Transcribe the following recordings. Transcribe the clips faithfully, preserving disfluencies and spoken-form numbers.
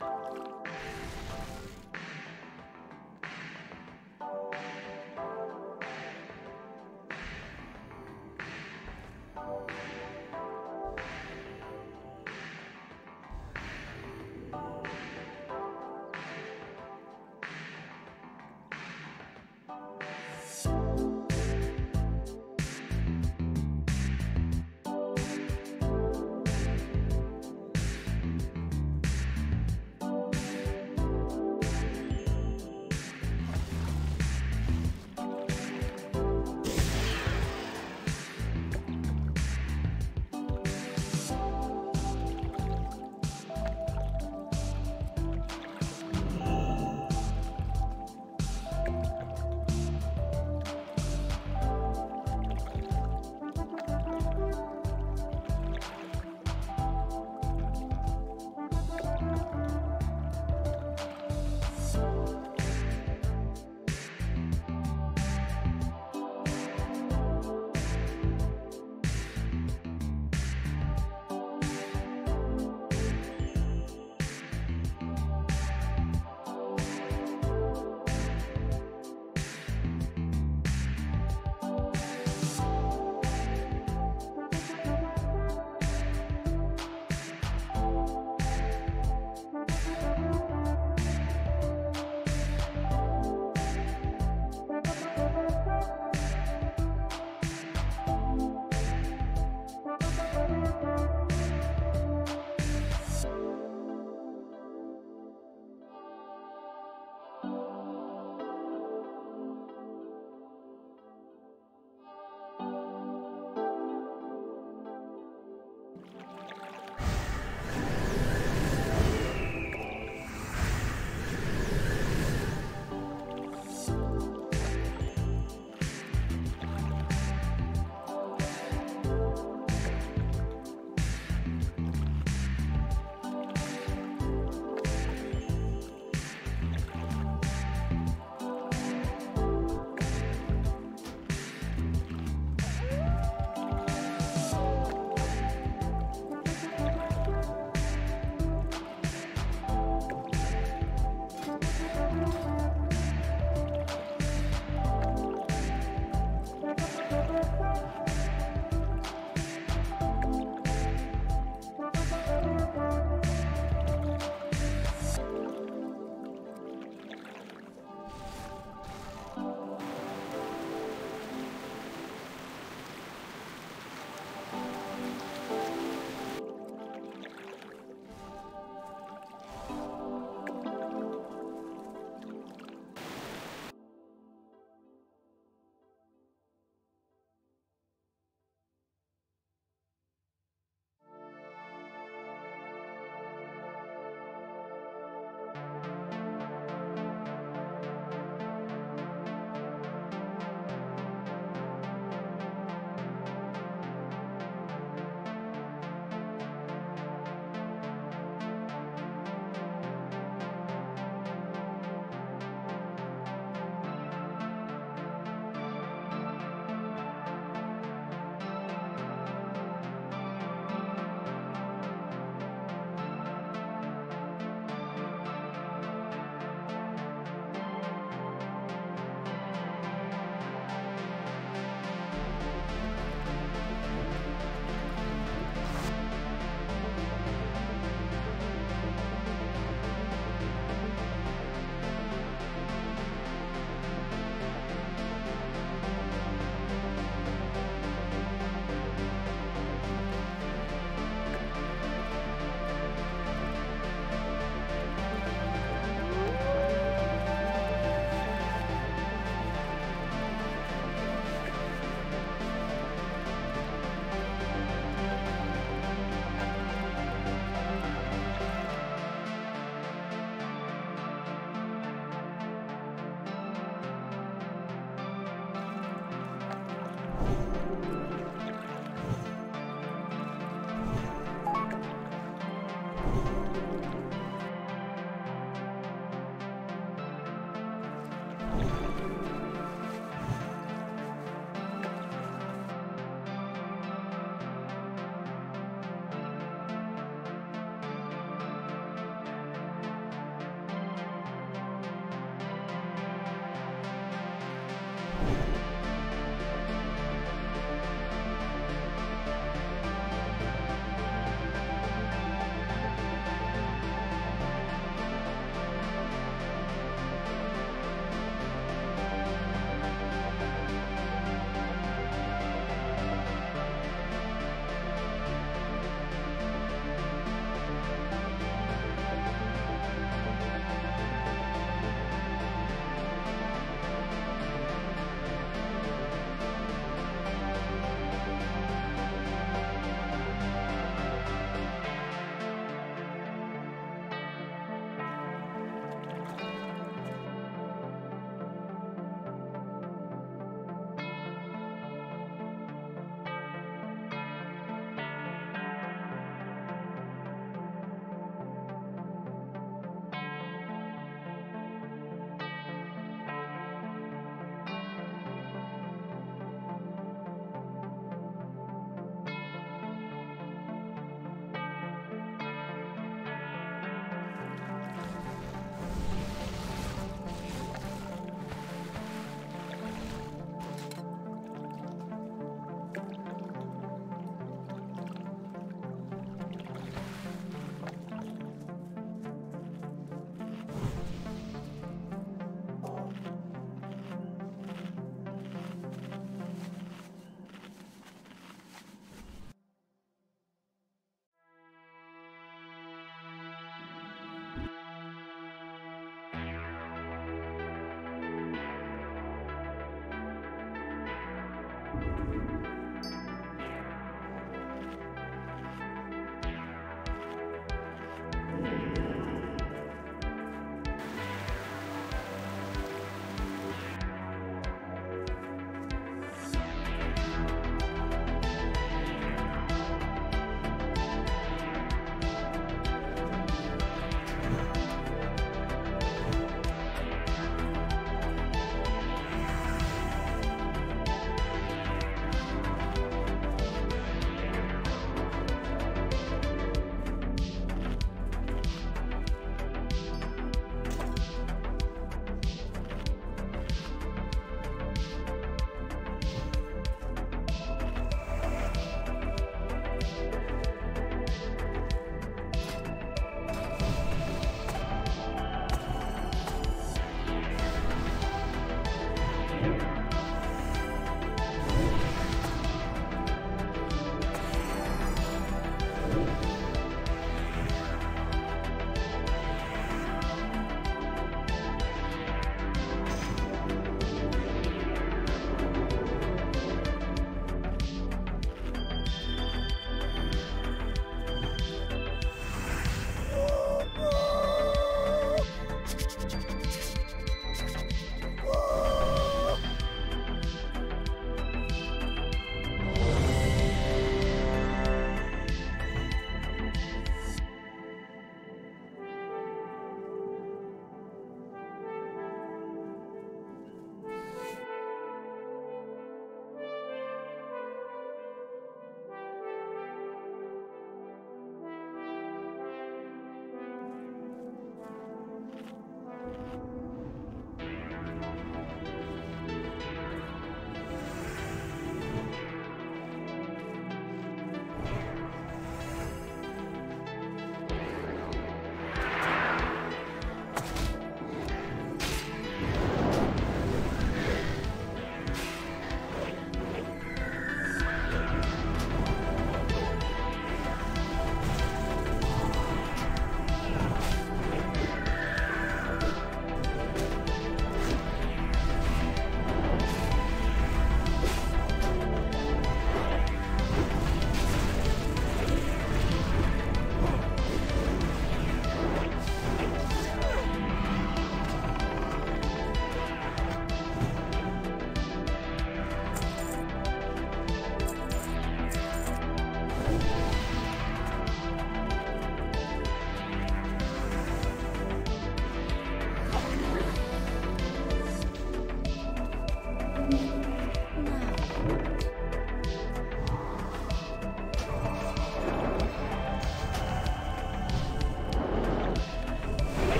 You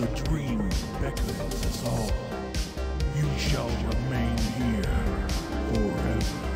The dream beckons us all. You shall remain here forever.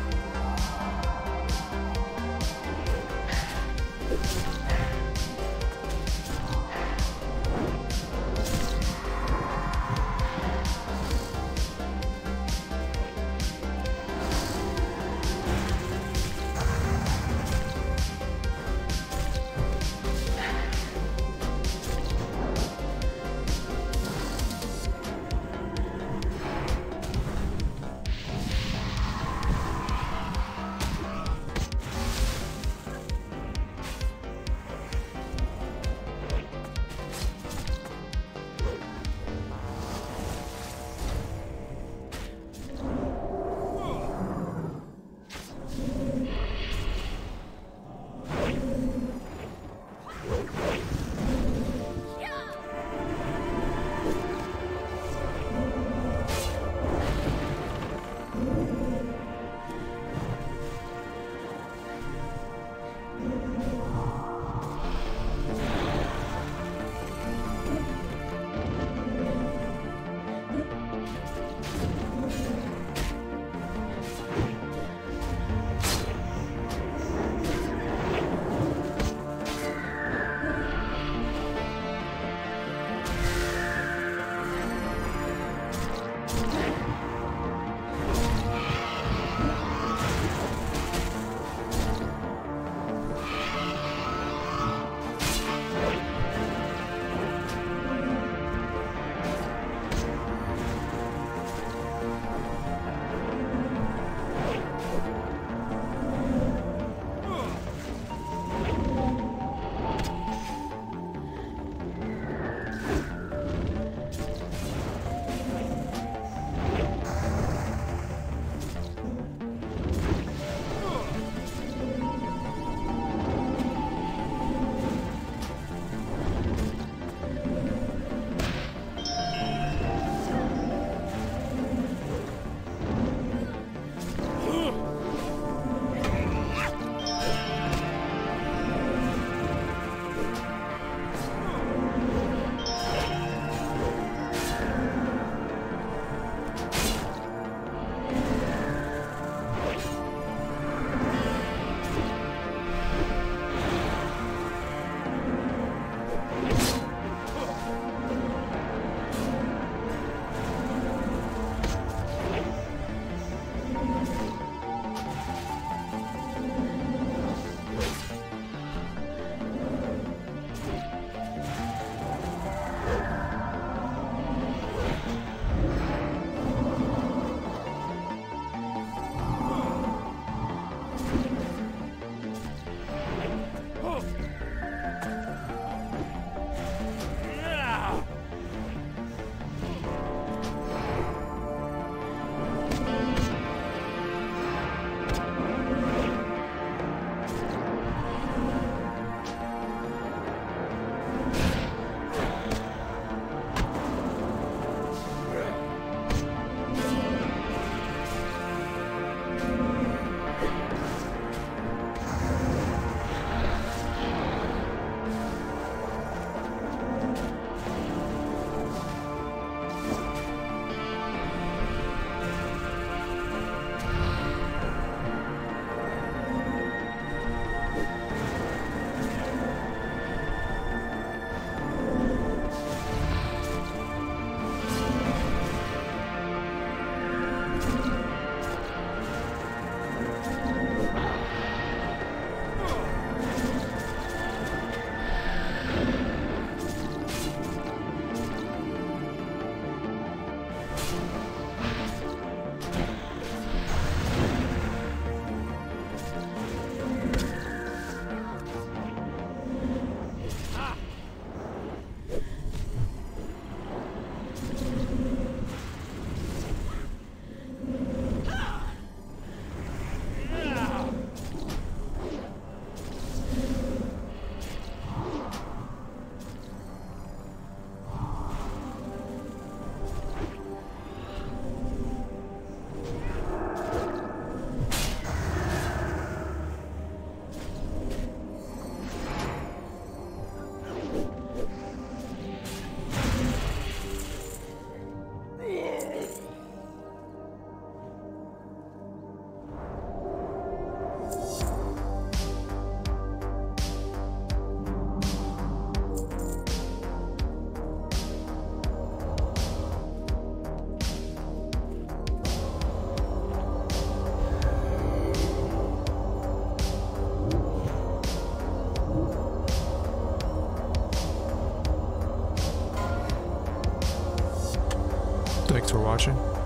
Thanks for watching.